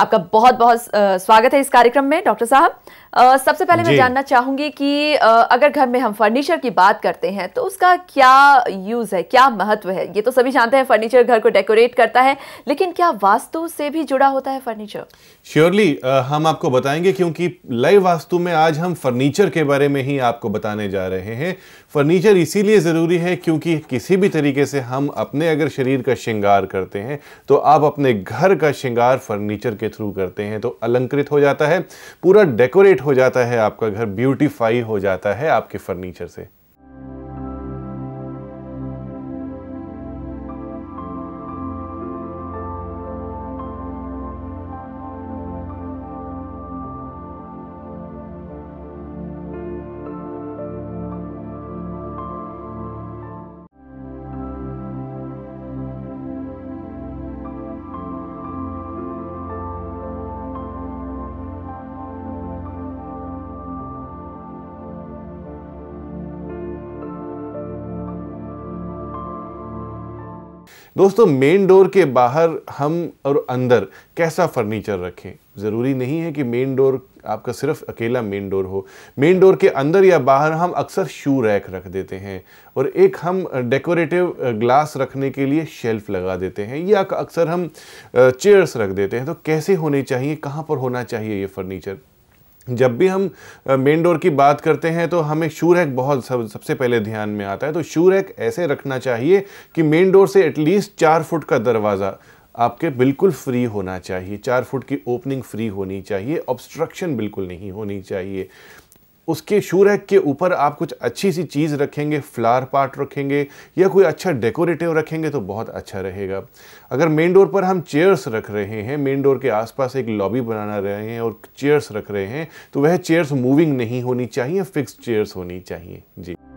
आपका बहुत बहुत स्वागत है इस कार्यक्रम में डॉक्टर साहब। सबसे पहले मैं जानना चाहूंगी कि अगर घर में हम फर्नीचर की बात करते हैं तो उसका क्या यूज है, क्या महत्व है? ये तो सभी जानते हैं फर्नीचर घर को डेकोरेट करता है, लेकिन क्या वास्तु से भी जुड़ा होता है फर्नीचर? श्योरली हम आपको बताएंगे, क्योंकि लाइव वास्तु में आज हम फर्नीचर के बारे में ही आपको बताने जा रहे हैं। फर्नीचर इसीलिए ज़रूरी है क्योंकि किसी भी तरीके से हम अपने अगर शरीर का श्रृंगार करते हैं तो आप अपने घर का श्रृंगार फर्नीचर के थ्रू करते हैं, तो अलंकृत हो जाता है, पूरा डेकोरेट हो जाता है आपका घर, ब्यूटीफाई हो जाता है आपके फर्नीचर से। दोस्तों, मेन डोर के बाहर हम और अंदर कैसा फर्नीचर रखें, ज़रूरी नहीं है कि मेन डोर आपका सिर्फ अकेला मेन डोर हो। मेन डोर के अंदर या बाहर हम अक्सर शू रैक रख देते हैं और एक हम डेकोरेटिव ग्लास रखने के लिए शेल्फ लगा देते हैं, या अक्सर हम चेयर्स रख देते हैं। तो कैसे होने चाहिए, कहाँ पर होना चाहिए ये फर्नीचर? जब भी हम मेन डोर की बात करते हैं तो हमें शू रैक बहुत सबसे पहले ध्यान में आता है। तो शू रैक ऐसे रखना चाहिए कि मेन डोर से एटलीस्ट 4 फुट का दरवाज़ा आपके बिल्कुल फ्री होना चाहिए, 4 फुट की ओपनिंग फ्री होनी चाहिए, ऑब्स्ट्रक्शन बिल्कुल नहीं होनी चाहिए। उसके शू रैक के ऊपर आप कुछ अच्छी सी चीज़ रखेंगे, फ्लावर पार्ट रखेंगे या कोई अच्छा डेकोरेटिव रखेंगे तो बहुत अच्छा रहेगा। अगर मेन डोर पर हम चेयर्स रख रहे हैं, मेन डोर के आसपास एक लॉबी बनाना रहे हैं और चेयर्स रख रहे हैं, तो वह चेयर्स मूविंग नहीं होनी चाहिए, फिक्स्ड चेयर्स होनी चाहिए। जी।